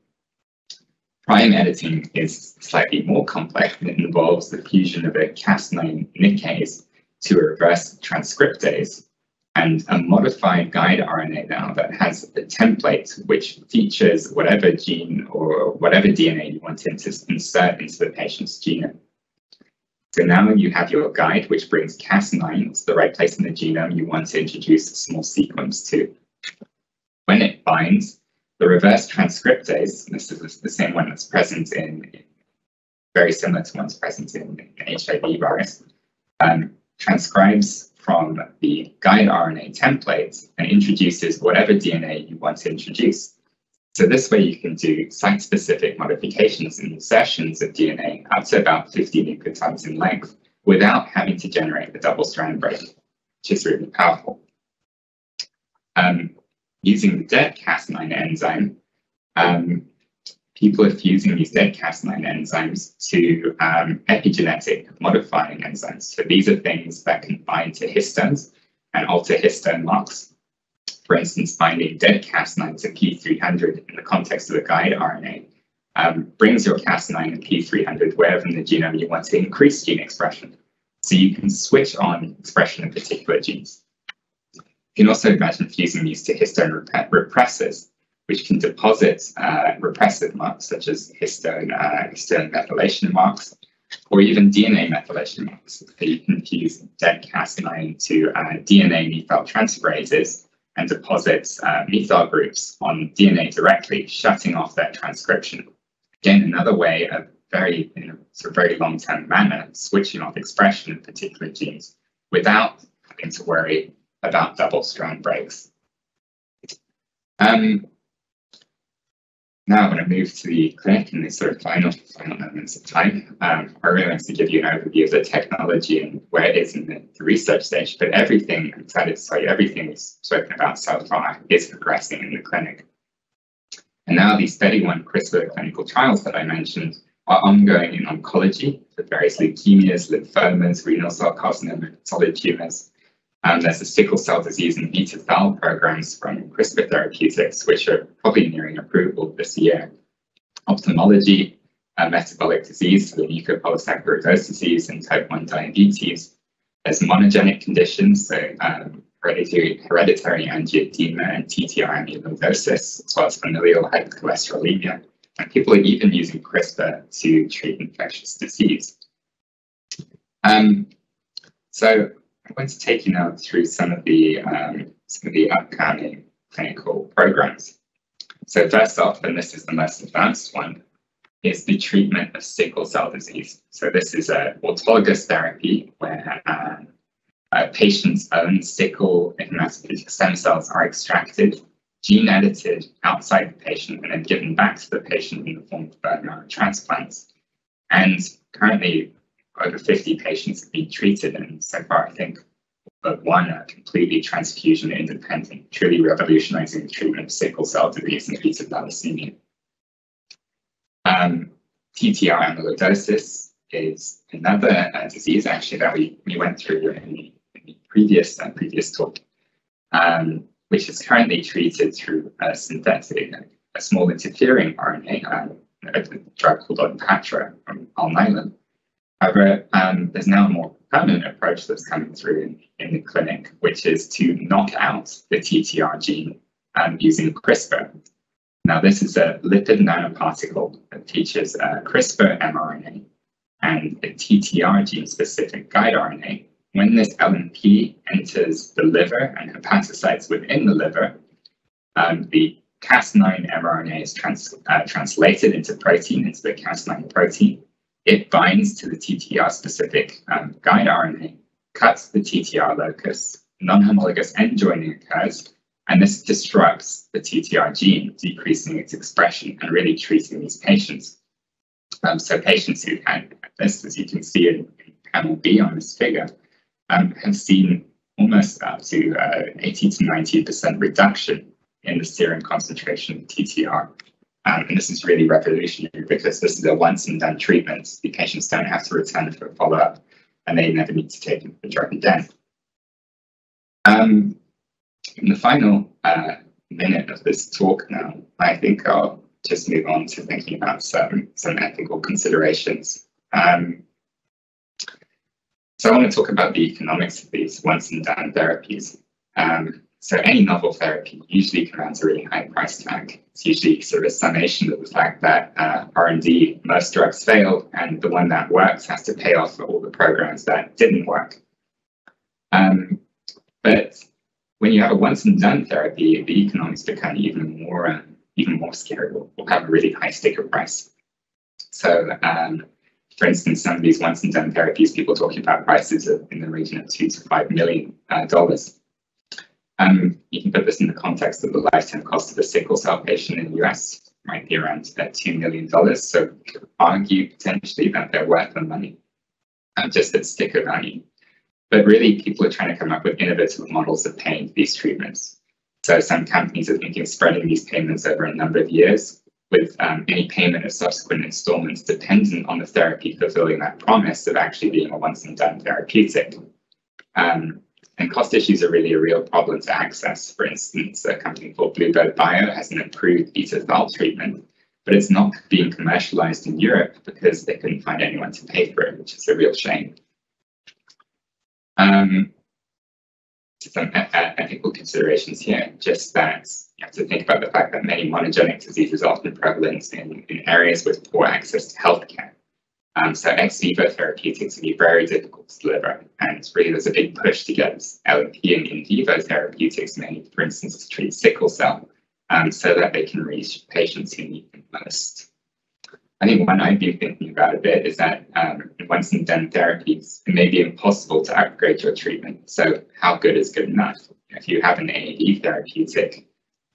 prime editing is slightly more complex and it involves the fusion of a Cas nine nickase to a reverse transcriptase and a modified guide R N A now that has a template which features whatever gene or whatever D N A you want to insert into the patient's genome. So now you have your guide, which brings Cas nine to the right place in the genome you want to introduce a small sequence to. When it binds, the reverse transcriptase, this is the same one that's present in, very similar to one's present in H I V virus, um, transcribes from the guide R N A template and introduces whatever D N A you want to introduce. So this way you can do site-specific modifications and insertions of D N A up to about fifty nucleotides in length without having to generate the double-strand break, which is really powerful. Um, using the dead Cas nine enzyme, um, people are fusing these dead Cas nine enzymes to um, epigenetic modifying enzymes. So these are things that can bind to histones and alter histone locks. For instance, binding dead Cas nine to P three hundred in the context of the guide R N A um, brings your Cas nine and P three hundred wherever in the genome you want to increase gene expression. So you can switch on expression of particular genes. You can also imagine fusing these to histone rep repressors, which can deposit uh, repressive marks such as histone, uh, histone methylation marks, or even D N A methylation marks. So you can fuse dead Cas nine to uh, D N A methyltransferases and deposits uh, methyl groups on D N A directly, shutting off their transcription. Again, another way of very, in a sort of very long-term manner, switching off expression of particular genes without having to worry about double-strand breaks. Um, now I'm going to move to the clinic in the sort of final, final moments of time. Um, I really want to give you an overview of the technology and where it is in the, the research stage, but everything, I'm excited to tell you, everything we've spoken about so far is progressing in the clinic. And now these thirty-one CRISPR clinical trials that I mentioned are ongoing in oncology for various leukemias, lymphomas, renal cell carcinoma, solid tumours. Um, there's a sickle cell disease and beta thal programs from CRISPR therapeutics, which are probably nearing approval this year. Ophthalmology, uh, metabolic disease, so the mucopolysaccharidosis disease and type one diabetes. There's monogenic conditions, so um, hereditary, hereditary angioedema and T T R amyloidosis, as well as familial hypercholesterolemia. And people are even using CRISPR to treat infectious disease. Um, so, I'm going to take you now through some of the um, some of the upcoming clinical programs. So first off, and this is the most advanced one, is the treatment of sickle cell disease. So this is an autologous therapy where uh, a patient's own sickle hematopoietic stem cells are extracted, gene edited outside the patient, and then given back to the patient in the form of bone marrow transplants. And currently, over fifty patients have been treated, and so far I think but one are completely transfusion independent, truly revolutionizing the treatment of sickle cell disease and beta thalassemia. Um, T T R amyloidosis is another uh, disease actually that we, we went through in the, in the previous uh, previous talk, um, which is currently treated through a synthetic, a small interfering R N A, um, a drug called Onpatra from Alnylam. However, um, there's now a more permanent approach that's coming through in, in the clinic, which is to knock out the T T R gene um, using CRISPR. Now, this is a lipid nanoparticle that features a CRISPR mRNA and a T T R gene-specific guide R N A. When this L N P enters the liver and hepatocytes within the liver, um, the Cas nine mRNA is trans, uh, translated into protein, into the Cas nine protein. It binds to the T T R-specific um, guide R N A, cuts the T T R locus, non-homologous end joining occurs, and this disrupts the T T R gene, decreasing its expression and really treating these patients. Um, so patients who had this, as you can see in panel B on this figure, um, have seen almost up to uh, eighty to ninety percent reduction in the serum concentration of T T R. Um, and this is really revolutionary because this is a once and done treatment. The patients don't have to return for a follow-up and they never need to take the drug again. Um, in the final uh, minute of this talk now, I think I'll just move on to thinking about some, some ethical considerations. Um, so I want to talk about the economics of these once and done therapies. Um, So any novel therapy usually commands a really high price tag. It's usually sort of a summation of the fact that uh, R and D, most drugs fail, and the one that works has to pay off for all the programs that didn't work. Um, but when you have a once and done therapy, the economics become even more, uh, even more scary. We'll, we'll have a really high sticker price. So um, for instance, some of these once and done therapies, people talking about prices of, in the region of two to five million dollars. Um, you can put this in the context of the lifetime cost of a sickle cell patient in the U S, might be around uh, two million dollars. So you could argue potentially that they're worth the money, um, just at sticker value. But really, people are trying to come up with innovative models of paying for these treatments. So some companies are thinking of spreading these payments over a number of years, with um, any payment of subsequent installments dependent on the therapy fulfilling that promise of actually being a once and done therapeutic. Um, And cost issues are really a real problem to access. For instance, a company called Bluebird Bio has an approved beta-thal treatment, but it's not being commercialized in Europe because they couldn't find anyone to pay for it, which is a real shame. Um, some ethical considerations here, just that you have to think about the fact that many monogenic diseases are often prevalent in, in areas with poor access to healthcare. Um, so ex vivo therapeutics would be very difficult to deliver, and really there's a big push to get L N P and in vivo therapeutics, mainly for instance to treat sickle cell, um, so that they can reach patients who need them most. I think one I've been thinking about a bit is that um, once and done therapies, it may be impossible to upgrade your treatment. So how good is good enough? If you have an A A V therapeutic,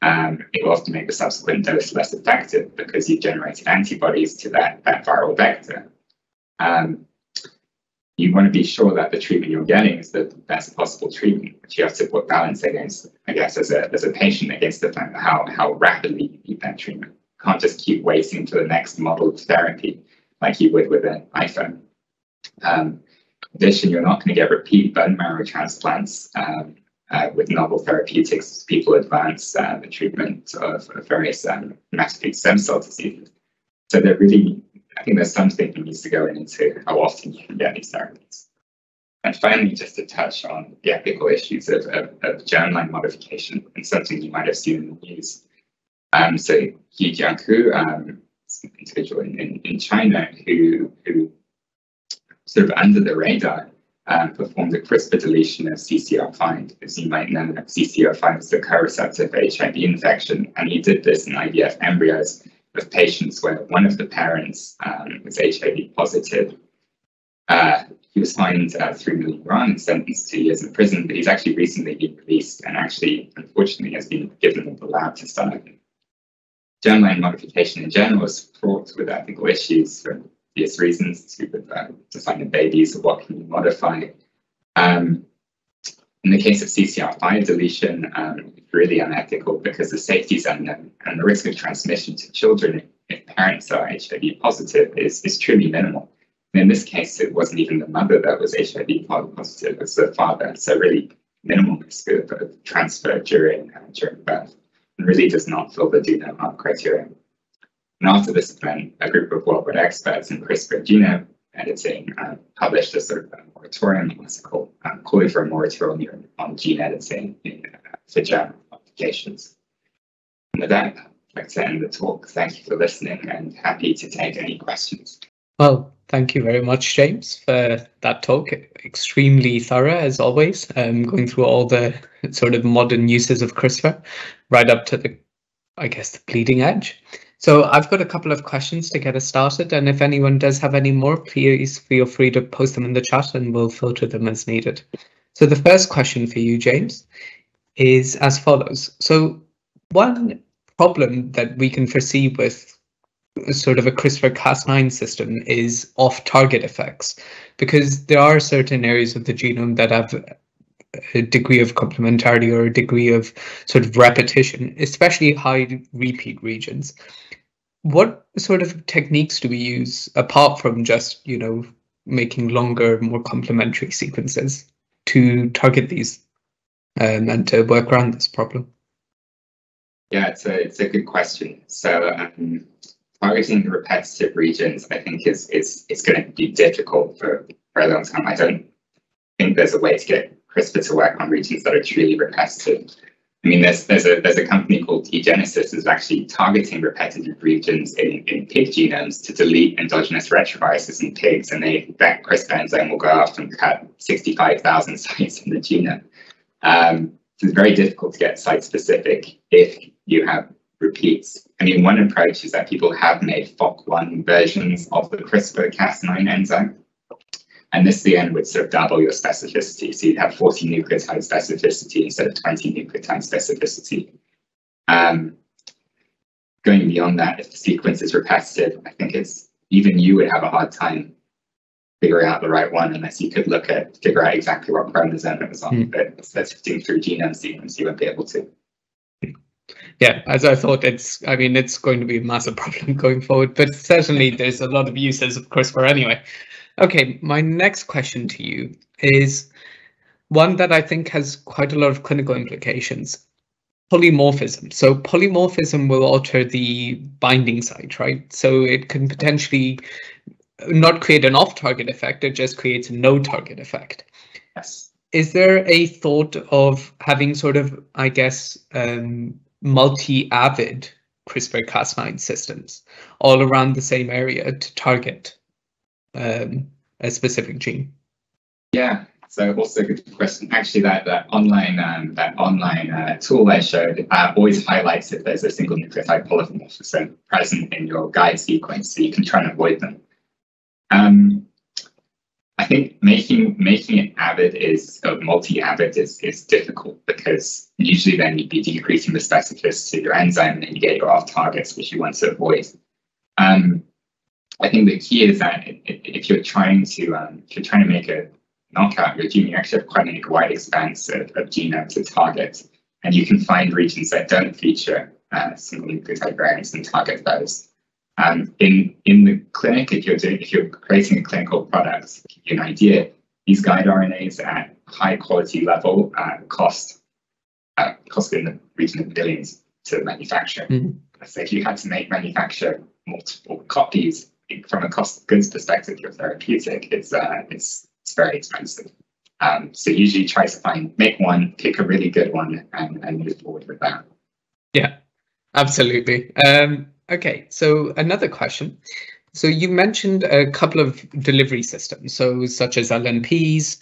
Um, it will often make the subsequent dose less effective because you've generated antibodies to that, that viral vector. Um, you want to be sure that the treatment you're getting is the best possible treatment, which you have to put balance against, I guess, as a, as a patient, against the fact that how, how rapidly you need that treatment. You can't just keep waiting for the next model of therapy like you would with an iPhone. Um, in addition, you're not going to get repeat bone marrow transplants. Um, Uh, with novel therapeutics, people advance uh, the treatment of, of various um, hematopoietic stem cell diseases. So there really, I think there's some thinking needs to go into how often you can get these therapies. And finally, just to touch on the ethical issues of, of, of germline modification, and something you might have seen in the news. Um, so He Jiankui, um, an individual in, in, in China who, who sort of under the radar, Um, performed a CRISPR deletion of C C R five. As you might know, C C R five is the co-receptor for H I V infection, and he did this in I V F embryos of patients where one of the parents um, was H I V positive. Uh, he was fined uh, three million yuan and sentenced to two years in prison, but he's actually recently been released and actually, unfortunately, has been given the lab to start again. Germline modification in general is fraught with ethical issues for various reasons, to uh, define the babies or what can you modify. Um, in the case of C C R five deletion, um, it's really unethical because the safety is unknown and the risk of transmission to children if parents are H I V positive is, is truly minimal. And in this case, it wasn't even the mother that was H I V positive, it was the father. So really minimal risk of transfer during, uh, during birth, and really does not fill the do no harm criteria. And after this event, a group of worldwide experts in CRISPR genome editing um, published a sort of a moratorium, what's it called, um, calling for a moratorium on gene editing in, uh, for germ applications. And with that, I'd like to end the talk. Thank you for listening and happy to take any questions. Well, thank you very much, James, for that talk. Extremely thorough, as always, um, going through all the sort of modern uses of CRISPR, right up to the I guess, the bleeding edge. So I've got a couple of questions to get us started, and if anyone does have any more, please feel free to post them in the chat and we'll filter them as needed. So the first question for you, James, is as follows. So one problem that we can foresee with sort of a CRISPR Cas nine system is off-target effects, because there are certain areas of the genome that have a degree of complementarity or a degree of sort of repetition, especially high repeat regions. What sort of techniques do we use apart from just, you know, making longer, more complementary sequences to target these um, and to work around this problem? Yeah, it's a, it's a good question. So um, targeting repetitive regions, I think, is, is, is going to be difficult for, for a long time. I don't think there's a way to get CRISPR to work on regions that are truly repetitive. I mean, there's there's a there's a company called eGenesis that's actually targeting repetitive regions in, in pig genomes to delete endogenous retroviruses in pigs, and they that CRISPR enzyme will go after and cut sixty-five thousand sites in the genome. Um, so it's very difficult to get site specific if you have repeats. I mean, one approach is that people have made Fok one versions of the CRISPR Cas nine enzyme. And this, again, would sort of double your specificity. So you'd have forty nucleotide specificity instead of twenty nucleotide specificity. Um, going beyond that, if the sequence is repetitive, I think it's even you would have a hard time figuring out the right one unless you could look at, figure out exactly what chromosome it was on. Mm. But sifting through genome sequence, you won't be able to. Yeah, as I thought, it's, I mean, it's going to be a massive problem going forward, but certainly there's a lot of uses of CRISPR anyway. Okay, my next question to you is one that I think has quite a lot of clinical implications. Polymorphism. So polymorphism will alter the binding site, right? So it can potentially not create an off-target effect, it just creates a no-target effect. Yes. Is there a thought of having sort of, I guess, um, multi-avid CRISPR Cas nine systems all around the same area to target Um, a specific gene? Yeah, so also a good question. Actually, that that online um, that online uh, tool I showed uh, always highlights if there's a single nucleotide polymorphism present in your guide sequence, so you can try and avoid them. Um, I think making making it avid is uh, multi-avid is is difficult, because usually then you'd be decreasing the specificity of your enzyme, and then you get your off targets, which you want to avoid. Um, I think the key is that if you're trying to um, if you're trying to make a knockout your gene, you actually have quite a wide expanse of, of genome to target, and you can find regions that don't feature uh, single nucleotide variants and target those. Um, in in the clinic, if you're doing if you're creating a clinical product, to give you an idea, these guide R N As at high quality level uh, cost uh, cost in the region of billions to manufacture. Mm-hmm. So if you had to make manufacture multiple copies, from a cost of goods perspective, your therapeutic, it's, uh, it's, it's very expensive. Um, so usually try to find, make one, pick a really good one, and, and move forward with that. Yeah, absolutely. Um, okay, so another question. So you mentioned a couple of delivery systems, so such as L N Ps,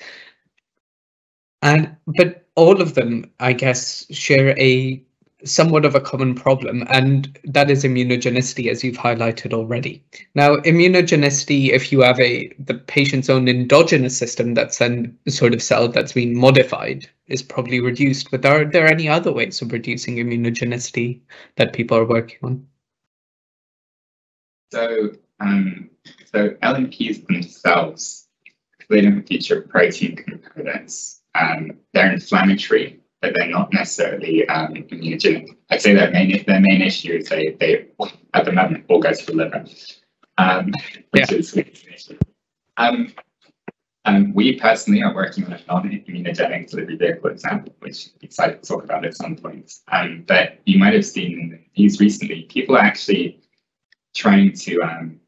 and but all of them, I guess, share a somewhat of a common problem, and that is immunogenicity, as you've highlighted already. Now, immunogenicity, if you have a the patient's own endogenous system that's then sort of cell that's been modified, is probably reduced, but are there any other ways of reducing immunogenicity that people are working on? So, um, so L N Ps themselves, they don't feature protein components. Um, they're inflammatory, but they're not necessarily um, immunogenic. I'd say their main their main issue is they they at the moment all goes to the liver, um, which yeah. is an issue. Um, um, we personally are working on a non-immunogenic delivery vehicle example, which I'm excited to talk about at some point. Um, but you might have seen in the news recently, people are actually trying to um,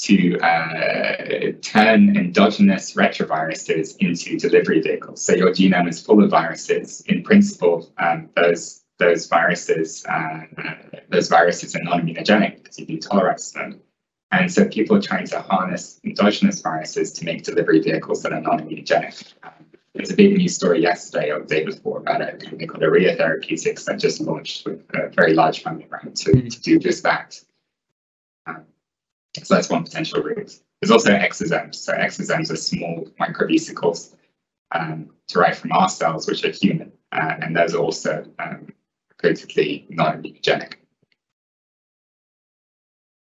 to uh, turn endogenous retroviruses into delivery vehicles. So your genome is full of viruses. In principle, um, those those viruses uh, those viruses are non-immunogenic because you can tolerate them. And so people are trying to harness endogenous viruses to make delivery vehicles that are non-immunogenic. Um, There's a big news story yesterday, I was able to talk about it, a company called Area Therapeutics that just launched with a very large funding round to, to do just that. Um, so that's one potential route. There's also exosomes. So exosomes are small microvesicles um, derived from our cells, which are human, uh, and those are also um, critically non-immunogenic.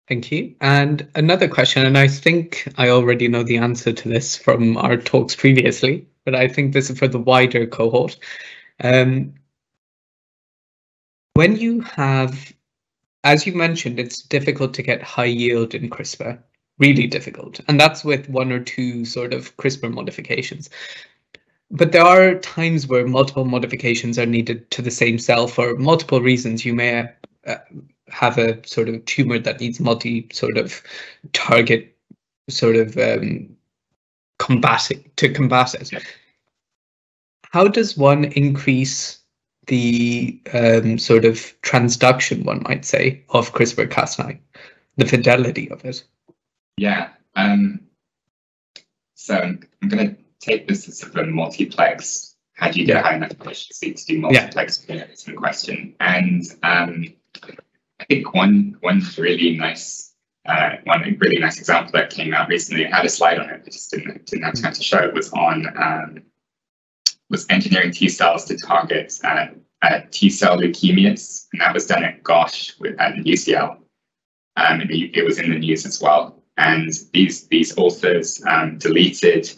Thank you. And another question, and I think I already know the answer to this from our talks previously, but I think this is for the wider cohort. Um, when you have, as you mentioned, it's difficult to get high yield in CRISPR, really difficult. And that's with one or two sort of CRISPR modifications. But there are times where multiple modifications are needed to the same cell for multiple reasons. You may uh, have a sort of tumor that needs multi sort of target sort of um, combating to combat it. How does one increase the um, sort of transduction, one might say, of CRISPR Cas nine, the fidelity of it? Yeah, um, so I'm, I'm going to take this as sort of a multiplex. How do you get yeah. high enough efficiency to do multiplex yeah. question? And um, I think one one really nice uh, one really nice example that came out recently, I had a slide on it, I just didn't didn't have time to show it, was on um, was engineering T cells to target uh, uh, T cell leukemias, and that was done at GOSH with at U C L, um, and it, it was in the news as well. And these these authors um, deleted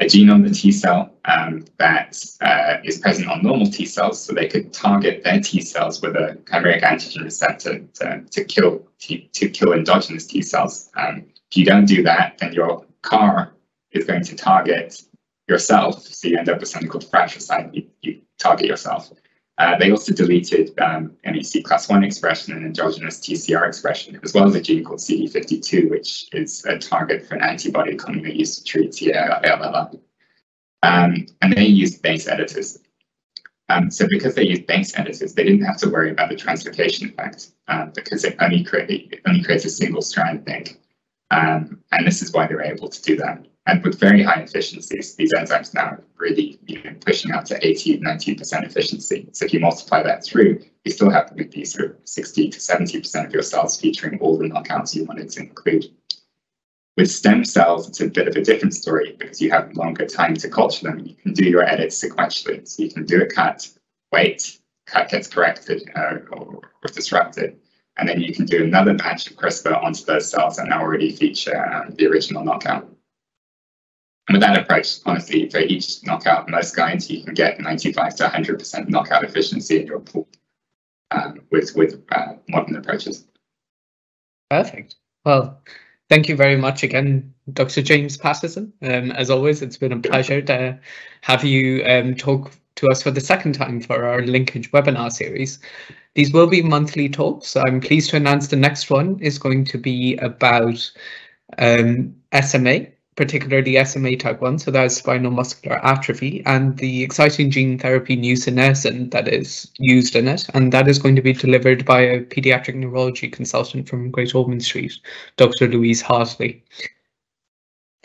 a gene on the T cell um, that uh, is present on normal T cells, so they could target their T cells with a chimeric antigen receptor to, to kill to, to kill endogenous T cells. Um, if you don't do that, then your CAR is going to target yourself, so you end up with something called fratricide. You, you target yourself. Uh, they also deleted um, M E C class one expression and endogenous T C R expression, as well as a gene called C D fifty-two, which is a target for an antibody commonly used to treat T A L L. Um, and they used base editors. Um, so because they used base editors, they didn't have to worry about the translocation effect, uh, because it only, create, it only creates a single strand link. Um, and this is why they were able to do that. And with very high efficiencies, these enzymes now are really, you know, pushing out to eighty, ninety percent efficiency. So if you multiply that through, you still have to be sort of sixty to seventy percent of your cells featuring all the knockouts you wanted to include. With stem cells, it's a bit of a different story because you have longer time to culture them. You can do your edits sequentially. So you can do a cut, wait, cut gets corrected uh, or, or disrupted. And then you can do another batch of CRISPR onto those cells that now already feature um, the original knockout. And with that approach, honestly, for each knockout, most guides, you can get ninety-five to one hundred percent knockout efficiency in your pool um, with, with uh, modern approaches. Perfect. Well, thank you very much again, Doctor James Patterson. Um, as always, it's been a pleasure to have you um, talk to us for the second time for our linkage webinar series. These will be monthly talks. I'm pleased to announce the next one is going to be about um, S M A, particularly S M A type one, so that is spinal muscular atrophy, and the exciting gene therapy nusinersen that is used in it, and that is going to be delivered by a paediatric neurology consultant from Great Ormond Street, Doctor Louise Hartley.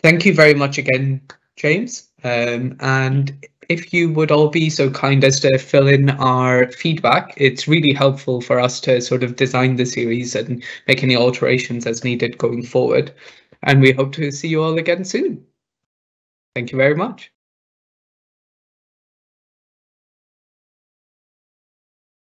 Thank you very much again, James, um, and if you would all be so kind as to fill in our feedback, it's really helpful for us to sort of design the series and make any alterations as needed going forward. And we hope to see you all again soon. Thank you very much.